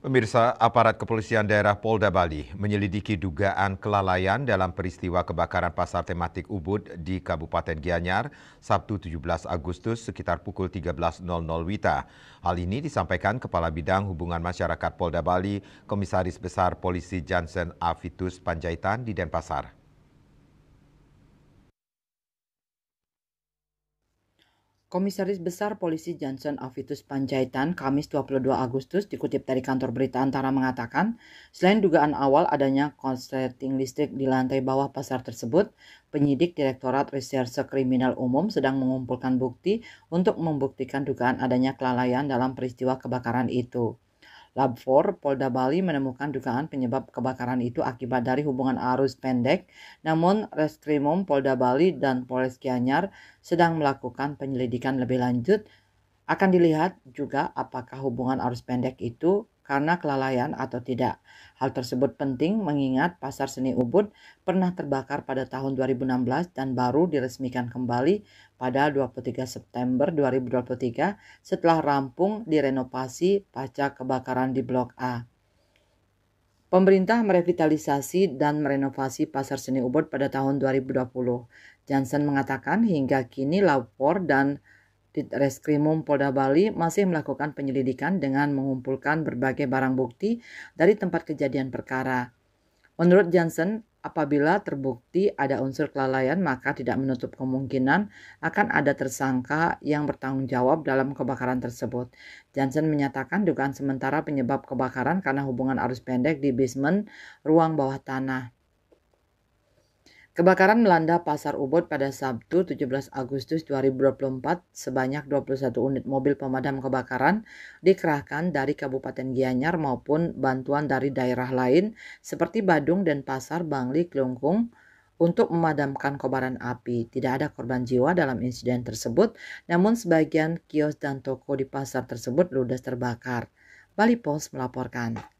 Pemirsa, aparat kepolisian daerah Polda Bali menyelidiki dugaan kelalaian dalam peristiwa kebakaran pasar tematik Ubud di Kabupaten Gianyar, Sabtu 17 Agustus sekitar pukul 13.00 WITA. Hal ini disampaikan Kepala Bidang Hubungan Masyarakat Polda Bali, Komisaris Besar Polisi Jansen Avitus Panjaitan di Denpasar. Komisaris Besar Polisi Jansen Avitus Panjaitan, Kamis 22 Agustus, dikutip dari kantor berita Antara mengatakan, selain dugaan awal adanya korsleting listrik di lantai bawah pasar tersebut, penyidik Direktorat Reserse Kriminal Umum sedang mengumpulkan bukti untuk membuktikan dugaan adanya kelalaian dalam peristiwa kebakaran itu. Labfor, Polda Bali menemukan dugaan penyebab kebakaran itu akibat dari hubungan arus pendek, namun Reskrimum Polda Bali dan Polres Gianyar sedang melakukan penyelidikan lebih lanjut. Akan dilihat juga apakah hubungan arus pendek itu karena kelalaian atau tidak. Hal tersebut penting mengingat pasar seni Ubud pernah terbakar pada tahun 2016 dan baru diresmikan kembali pada 23 September 2023 setelah rampung direnovasi pasca kebakaran di Blok A. Pemerintah merevitalisasi dan merenovasi pasar seni Ubud pada tahun 2020. Jansen mengatakan hingga kini Labfor dan Reskrimum Polda Bali masih melakukan penyelidikan dengan mengumpulkan berbagai barang bukti dari tempat kejadian perkara. Menurut Jansen, apabila terbukti ada unsur kelalaian, maka tidak menutup kemungkinan akan ada tersangka yang bertanggung jawab dalam kebakaran tersebut. Jansen menyatakan dugaan sementara penyebab kebakaran karena hubungan arus pendek di basement ruang bawah tanah. Kebakaran melanda Pasar Ubud pada Sabtu 17 Agustus 2024, sebanyak 21 unit mobil pemadam kebakaran dikerahkan dari Kabupaten Gianyar maupun bantuan dari daerah lain seperti Badung, Denpasar, Bangli, Klungkung untuk memadamkan kobaran api. Tidak ada korban jiwa dalam insiden tersebut, namun sebagian kios dan toko di pasar tersebut ludes terbakar. Bali Post melaporkan.